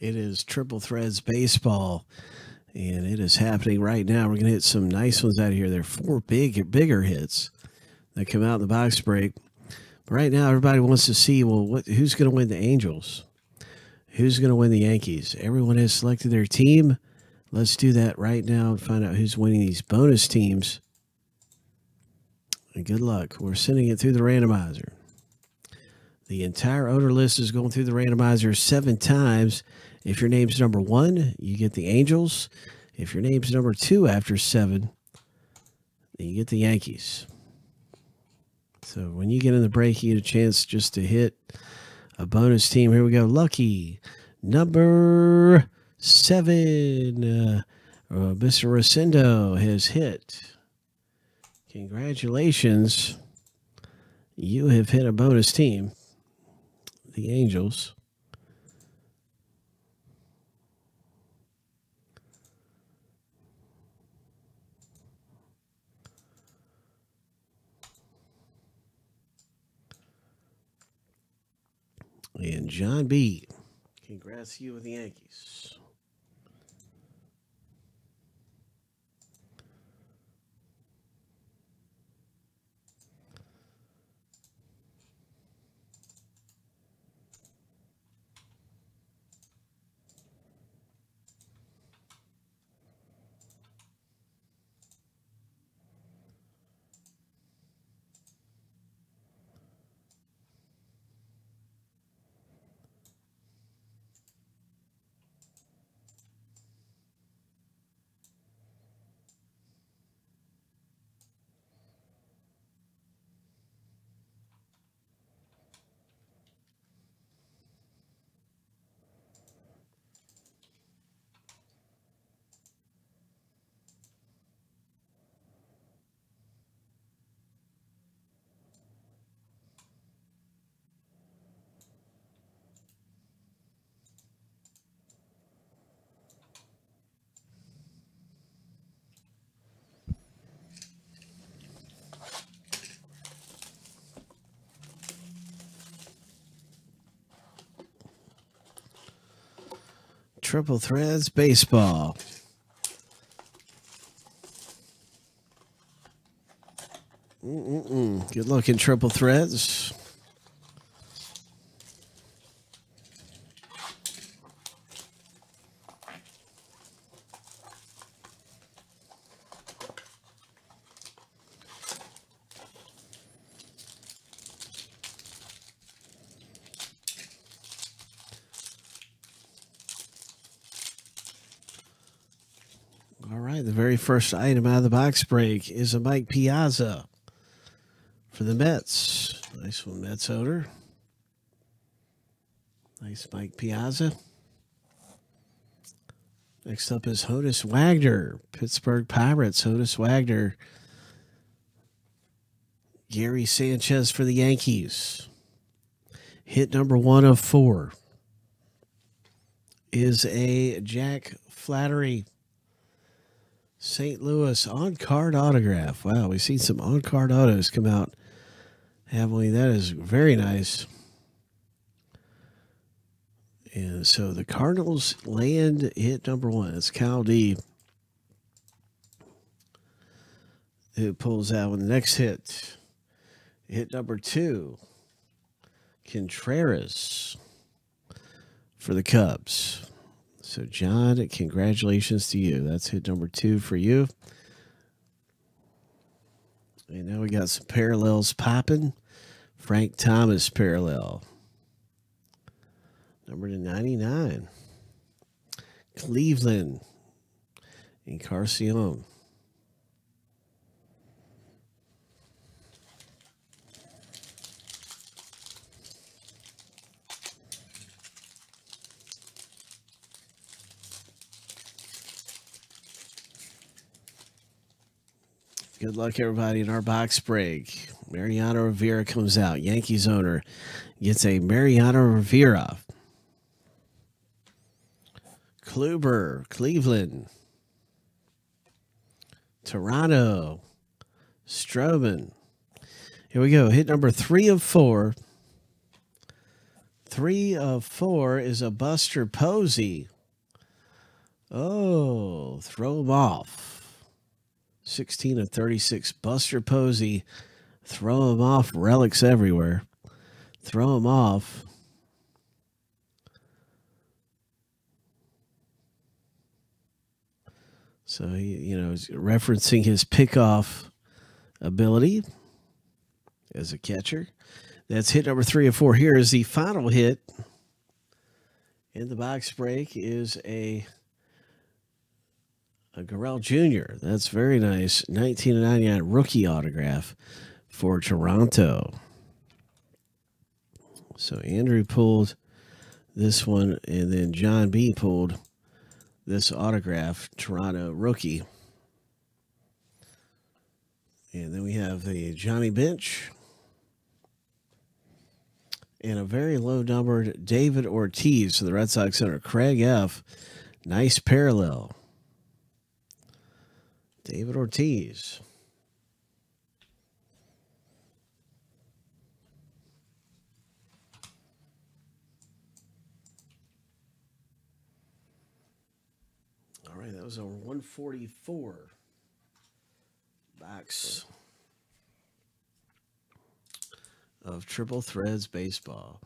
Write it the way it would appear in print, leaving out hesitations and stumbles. It is Triple Threads Baseball, and it is happening right now. We're going to hit some nice ones out of here. There are four bigger hits that come out in the box break. But right now, everybody wants to see, well, who's going to win the Angels? Who's going to win the Yankees? Everyone has selected their team. Let's do that right now and find out who's winning these bonus teams. And good luck. We're sending it through the randomizer. The entire order list is going through the randomizer 7 times. If your name's number 1, you get the Angels. If your name's number 2 after 7, then you get the Yankees. So when you get in the break, you get a chance just to hit a bonus team. Here we go. Lucky number 7. Mr. Rosendo has hit. Congratulations. You have hit a bonus team. The Angels. And John B., congrats to you with the Yankees. Triple Threads Baseball. Good luck in Triple Threads. First item out of the box break is a Mike Piazza for the Mets. Nice one, Mets odor. Nice Mike Piazza. Next up is Honus Wagner, Pittsburgh Pirates. Honus Wagner. Gary Sanchez for the Yankees. Hit number 1 of 4 is a Jack Flattery. St. Louis on-card autograph. Wow, we've seen some on-card autos come out, haven't we? That is very nice. And so the Cardinals land hit number 1. It's Cal D who pulls out with the next hit. Hit number 2, Contreras for the Cubs. So, John, congratulations to you. That's hit number 2 for you. And now we got some parallels popping. Frank Thomas parallel. Number to 99. Cleveland Incarcium. Good luck, everybody, in our box break. Mariano Rivera comes out. Yankees owner gets a Mariano Rivera. Kluber, Cleveland. Toronto, Strowman. Here we go. Hit number 3 of 4. 3 of 4 is a Buster Posey. Oh, throw him off. 16 of 36, Buster Posey. Throw him off. Relics everywhere. Throw him off. So, he, you know, he's referencing his pickoff ability as a catcher. That's hit number 3 of 4. Here is the final hit. In the box break is a Garrell Jr. That's very nice. 1999 rookie autograph for Toronto. So Andrew pulled this one, and then John B. pulled this autograph, Toronto rookie. And then we have the Johnny Bench. And a very low numbered David Ortiz for the Red Sox center, Craig F. Nice parallel. David Ortiz. All right, that was over 144 box of Triple Threads Baseball.